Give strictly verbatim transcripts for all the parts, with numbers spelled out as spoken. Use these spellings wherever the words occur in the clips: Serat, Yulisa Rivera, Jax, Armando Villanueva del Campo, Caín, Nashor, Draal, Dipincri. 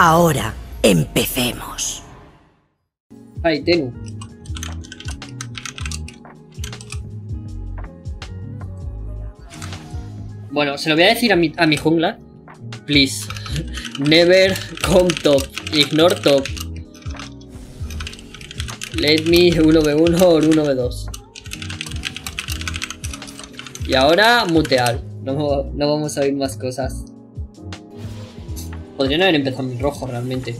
Ahora, empecemos. Ahí tengo. Bueno, se lo voy a decir a mi, a mi jungla. Please, never come top, ignore top. Let me uno ve uno o uno ve dos. Y ahora mutear. No, no vamos a oír más cosas. Podrían haber empezado en rojo realmente.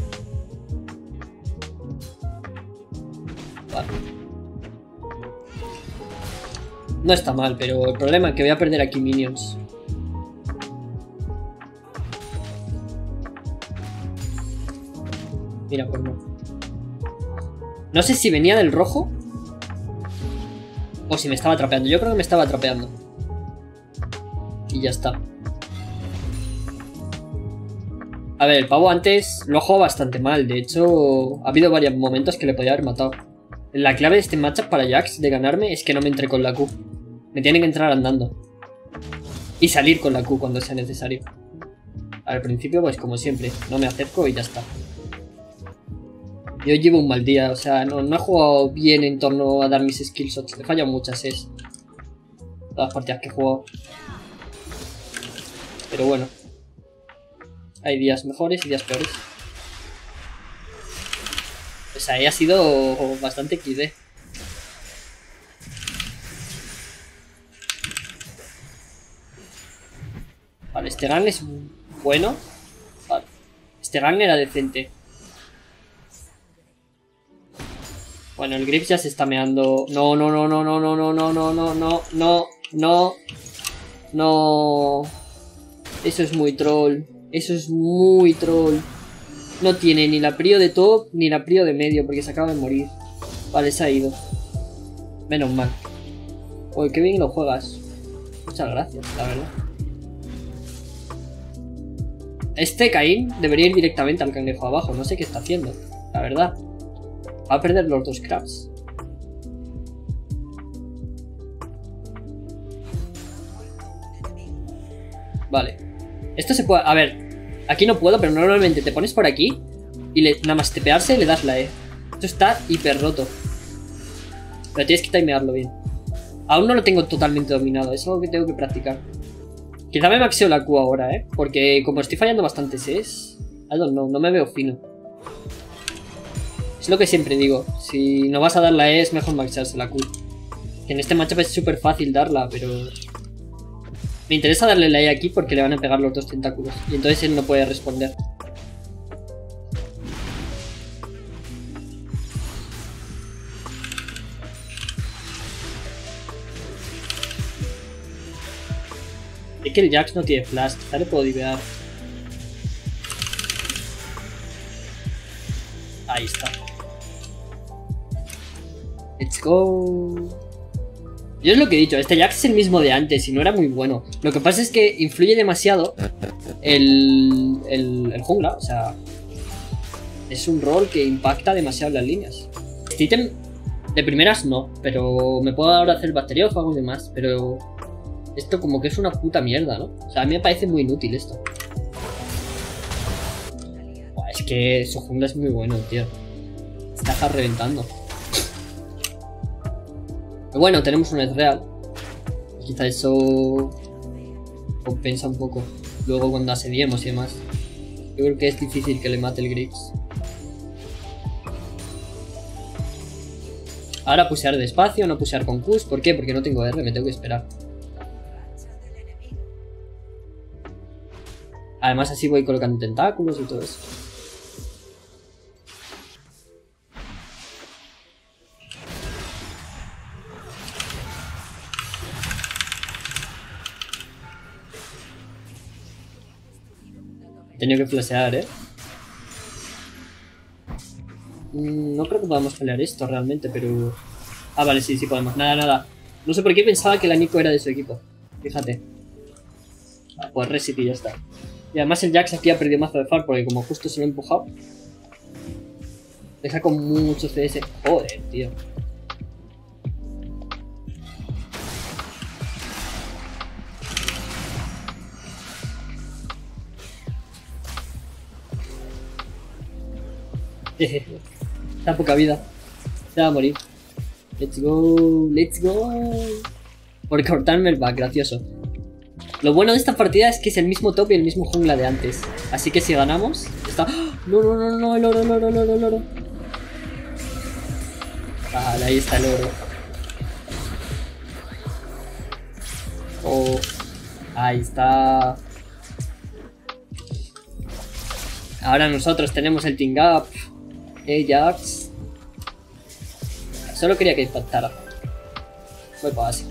Vale. No está mal, pero el problema es que voy a perder aquí minions. Mira, por no. No sé si venía del rojo o si me estaba atrapeando. Yo creo que me estaba atrapeando. Y ya está. A ver, el pavo antes lo ha jugado bastante mal. De hecho, ha habido varios momentos que le podía haber matado. La clave de este matchup para Jax de ganarme es que no me entre con la Q. Me tiene que entrar andando. Y salir con la Q cuando sea necesario. Al principio, pues como siempre, no me acerco y ya está. Yo llevo un mal día, o sea, no, no he jugado bien en torno a dar mis skillshots. He fallado muchas, es. Todas las partidas que he jugado. Pero bueno. Hay días mejores y días peores. O sea, ahí ha sido bastante equis de. Vale, este run es bueno. Vale. Este run era decente. Bueno, el Grips ya se está meando. No, no, no, no, no, no, no, no, no, no, no, no, no, no. Eso es muy troll. Eso es muy troll. No tiene ni la prio de top ni la prio de medio porque se acaba de morir. Vale, se ha ido. Menos mal. Uy, qué bien lo juegas. Muchas gracias, la verdad. Este Caín debería ir directamente al cangrejo abajo. No sé qué está haciendo, la verdad. Va a perder los dos crabs. Vale. Esto se puede... A ver, aquí no puedo, pero normalmente te pones por aquí y le, nada más tepearse le das la E. Esto está hiper roto. Pero tienes que timearlo bien. Aún no lo tengo totalmente dominado. Es algo que tengo que practicar. Quizá me maxeo la Q ahora, ¿eh? Porque como estoy fallando bastantes E's, I don't know, no me veo fino. Es lo que siempre digo, si no vas a dar la E es mejor maxearse la Q. Que en este matchup es súper fácil darla, pero... Me interesa darle la E aquí porque le van a pegar los dos tentáculos. Y entonces él no puede responder. Es que el Jax no tiene flash, quizá le puedo divear. Ahí está. Let's go. Yo es lo que he dicho, este Jax es el mismo de antes y no era muy bueno. Lo que pasa es que influye demasiado el, el, el jungla, o sea, es un rol que impacta demasiado las líneas. Este ítem de primeras no, pero me puedo ahora hacer bacteriófago y demás, pero esto como que es una puta mierda, ¿no? O sea, a mí me parece muy inútil esto. Buah, es que su jungla es muy bueno, tío. Está reventando. Bueno, tenemos un real. Quizá eso compensa un poco. Luego cuando asediemos y demás. Yo creo que es difícil que le mate el Grips. Ahora pusear despacio, no pusear con Qs. ¿Por qué? Porque no tengo R, me tengo que esperar. Además así voy colocando tentáculos y todo eso. He tenido que flashear, ¿eh? No creo que podamos pelear esto realmente, pero... Ah, vale, sí, sí podemos. Nada, nada. No sé por qué pensaba que la Nico era de su equipo. Fíjate. Ah, pues reset y ya está. Y además el Jax aquí ha perdido mazo de far porque como justo se lo ha empujado... Deja con mucho C S. Joder, tío. Está poca vida. Se va a morir. Let's go, let's go. Por cortarme el back, gracioso. Lo bueno de esta partida es que es el mismo top y el mismo jungla de antes. Así que si ganamos, está... No, no, no, no, el oro, el oro, el oro, el oro. Vale, ahí está el oro. Oh, ahí está. Ahora nosotros tenemos el team up. Eh, Jax. Solo quería que impactara. Muy fácil.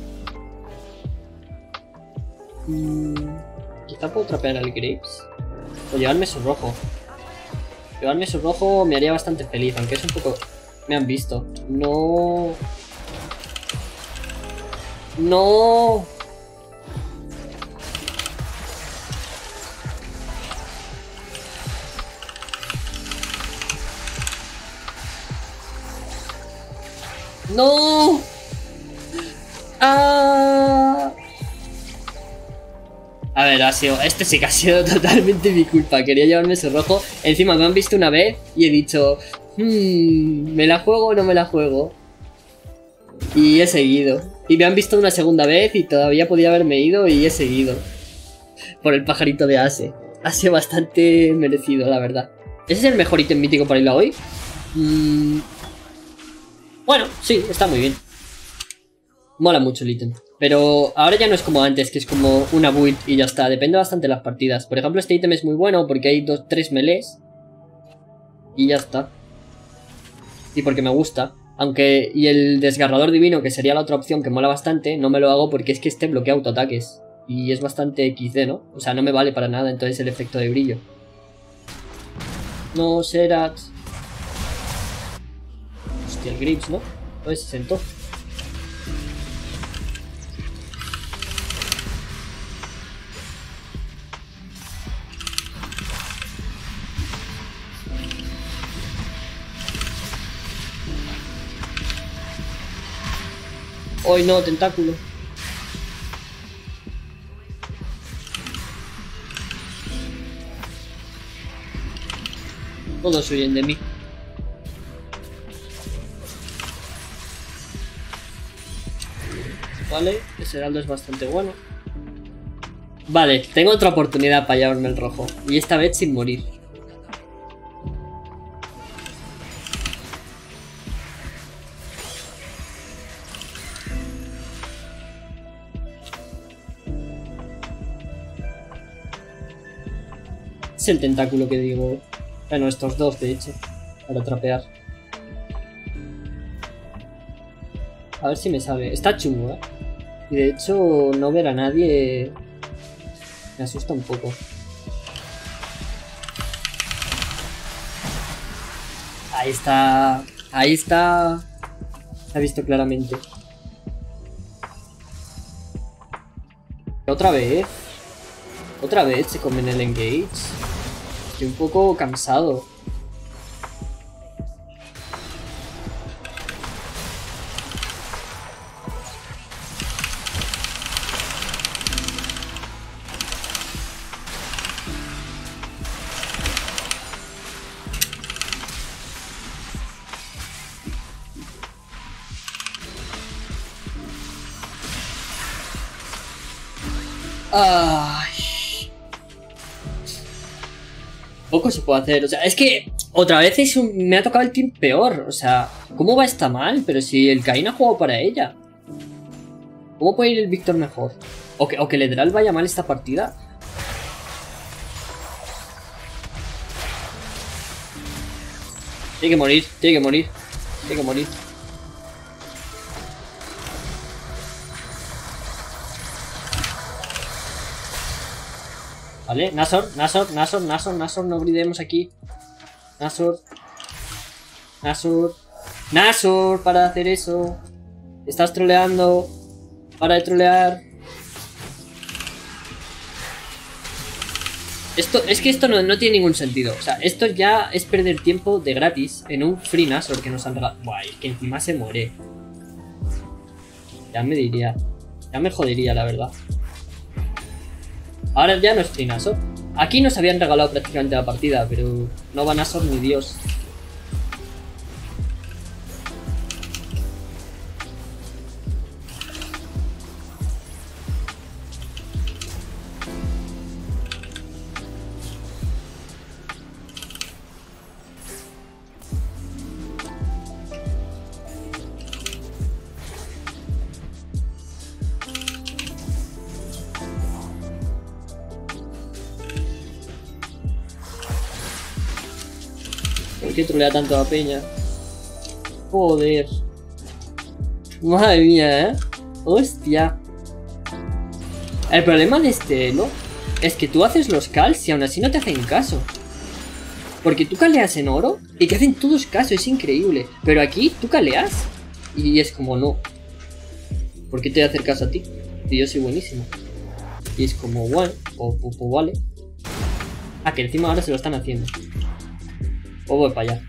Quizá puedo trapear al Grapes o llevarme su rojo. Llevarme su rojo me haría bastante feliz, aunque es un poco... Me han visto. No. No. No. Ah. A ver, ha sido, este sí que ha sido totalmente mi culpa. Quería llevarme ese rojo. Encima me han visto una vez y he dicho, hmm, ¿me la juego o no me la juego? Y he seguido. Y me han visto una segunda vez y todavía podía haberme ido y he seguido. Por el pajarito de Ase. Ha sido bastante merecido, la verdad. ¿Ese es el mejor ítem mítico para ir a hoy? Mm, bueno, sí, está muy bien. Mola mucho el ítem. Pero ahora ya no es como antes, que es como una build y ya está. Depende bastante de las partidas. Por ejemplo, este ítem es muy bueno porque hay dos, tres melees. Y ya está. Y porque me gusta. Aunque... Y el desgarrador divino, que sería la otra opción que mola bastante, no me lo hago porque es que este bloquea autoataques. Y es bastante equis de, ¿no? O sea, no me vale para nada entonces el efecto de brillo. No, Serat. Hostia, el Grips, ¿no? Pues se sentó. Hoy no, tentáculo. Todos huyen de mí. Vale, ese heraldo es bastante bueno. Vale, tengo otra oportunidad para llevarme el rojo. Y esta vez sin morir. El tentáculo que digo, bueno, estos dos de hecho, para trapear. A ver si me sabe, está chungo, ¿eh? Y de hecho no ver a nadie me asusta un poco. Ahí está, ahí está, se ha visto claramente. Otra vez, otra vez se comen el engage. Estoy un poco cansado. Ay. Poco se puede hacer, o sea, es que otra vez es un... me ha tocado el team peor, o sea, ¿cómo va esta mal? Pero si el Kayn ha jugado para ella, ¿cómo puede ir el Víctor mejor? ¿O que, o que Ledral vaya mal esta partida? Tiene que morir, tiene que morir, tiene que morir. Vale, Nashor, Nashor, Nashor, Nashor, Nashor, no olvidemos aquí. Nashor. Nashor. Nashor, para de hacer eso. Estás troleando. Para de trolear. Esto, es que esto no, no tiene ningún sentido. O sea, esto ya es perder tiempo de gratis en un free Nashor que nos han regalado. Guay, que encima se muere. Ya me diría. Ya me jodería, la verdad. Ahora ya no es free Nashor. Aquí nos habían regalado prácticamente la partida, pero no va Nashor ni Dios. ¿Por qué trolea tanto a la peña? Joder. Madre mía, ¿eh? Hostia. El problema de este elo es que tú haces los calls y aún así no te hacen caso. Porque tú caleas en oro y te hacen todos caso, es increíble. Pero aquí tú caleas y es como no. ¿Por qué te voy a hacer caso a ti? Y yo soy buenísimo. Y es como bueno, o, o, o vale. Ah, que encima ahora se lo están haciendo. O voy para allá.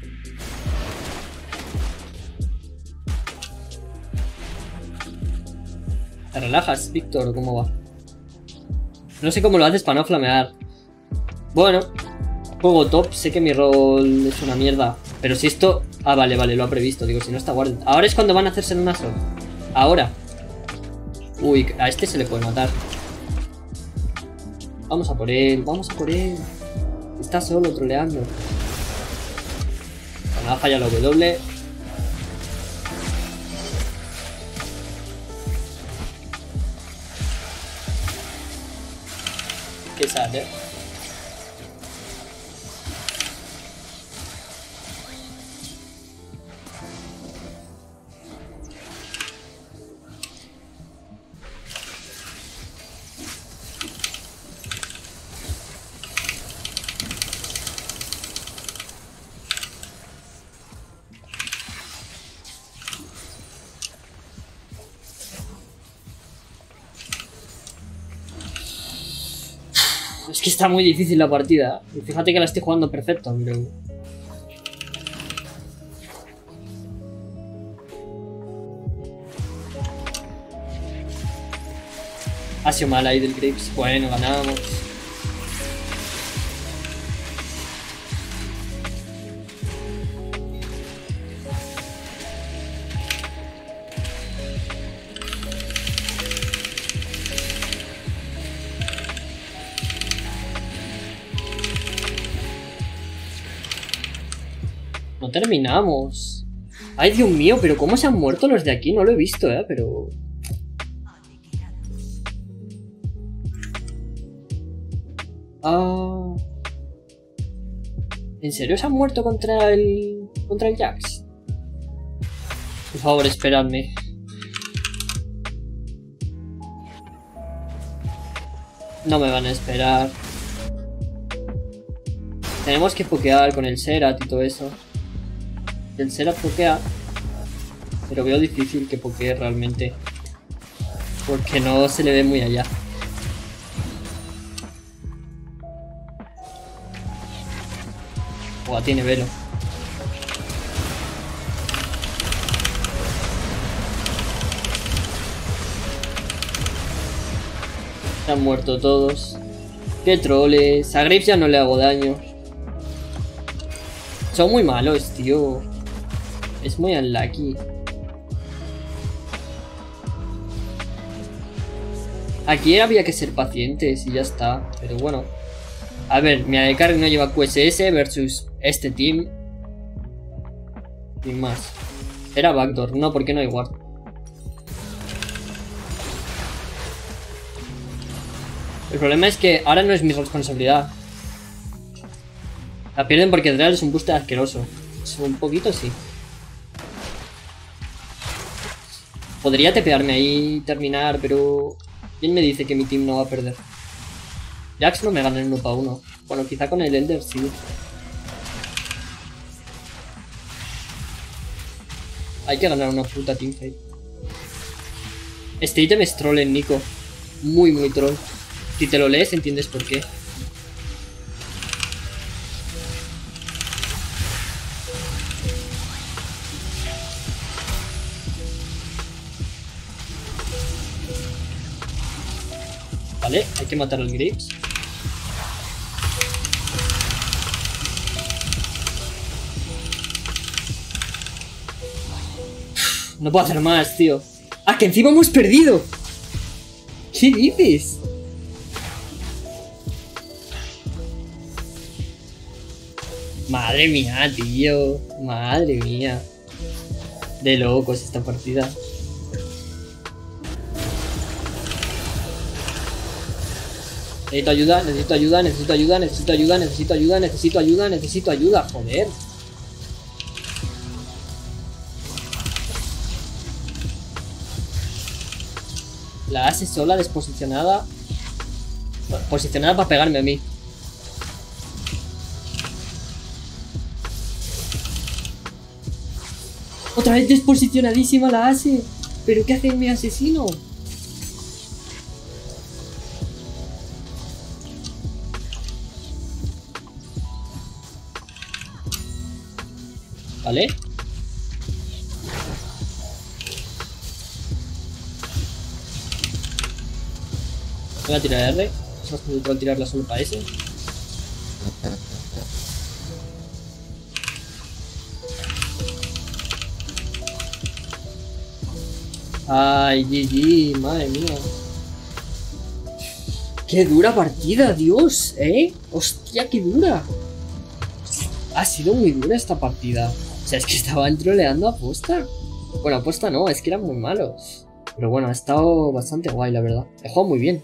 ¿Te relajas, Víctor, o cómo va? No sé cómo lo haces para no flamear. Bueno, juego top, sé que mi rol es una mierda. Pero si esto... Ah, vale, vale, lo ha previsto. Digo, si no está guardia. Ahora es cuando van a hacerse en una sola. Ahora. Uy, a este se le puede matar. Vamos a por él, vamos a por él. Está solo troleando. Bueno, ha fallado la W. Qué sad, eh. Es que está muy difícil la partida. Y fíjate que la estoy jugando perfecto, pero... Ha sido mal ahí del Grips. Bueno, ganamos. No terminamos. Ay, Dios mío, pero cómo se han muerto los de aquí. No lo he visto, eh, pero... Ah... ¿En serio se han muerto contra el... contra el Jax? Por favor, esperadme. No me van a esperar. Tenemos que pokear con el Serat y todo eso. El Serat pokea, pero veo difícil que pokee realmente, porque no se le ve muy allá. Buah, tiene velo. Se han muerto todos. Qué troles. A Grips ya no le hago daño. Son muy malos, tío. Es muy unlucky. Aquí había que ser pacientes y ya está. Pero bueno. A ver, mi A D C no lleva Q S S versus este team. Sin más. Era backdoor. No, porque no hay guard. El problema es que ahora no es mi responsabilidad. La pierden porque Draal es un booster asqueroso. Un poquito sí. Podría tepearme ahí y terminar, pero... ¿Quién me dice que mi team no va a perder? Jax no me gana en uno para uno. Bueno, quizá con el Elder sí. Hay que ganar una puta teamfight. Este ítem es troll en Nico. Muy, muy troll. Si te lo lees, entiendes por qué. Vale, hay que matar al Grips. No puedo hacer más, tío. ¡Ah, que encima hemos perdido! ¿Qué dices? Madre mía, tío. Madre mía. De locos esta partida. Necesito ayuda, necesito ayuda, necesito ayuda, necesito ayuda, necesito ayuda, necesito ayuda, necesito ayuda, joder. La hace sola, desposicionada. Bueno, posicionada para pegarme a mí. Otra vez desposicionadísima la hace. ¿Pero qué hace mi asesino? ¿Vale? Voy a tirar R. Es más complicado tirarla solo para ese. Ay, G G, madre mía. Qué dura partida, Dios, ¿eh? Hostia, qué dura. Ha sido muy dura esta partida. O sea, es que estaban troleando a posta. Bueno, a posta no, es que eran muy malos. Pero bueno, ha estado bastante guay, la verdad. He jugado muy bien.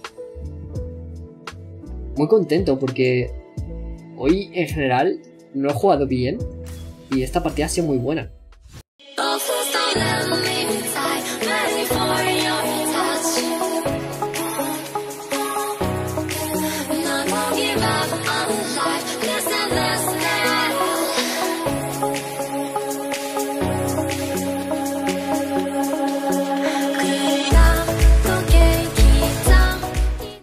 Muy contento porque hoy en general no he jugado bien. Y esta partida ha sido muy buena.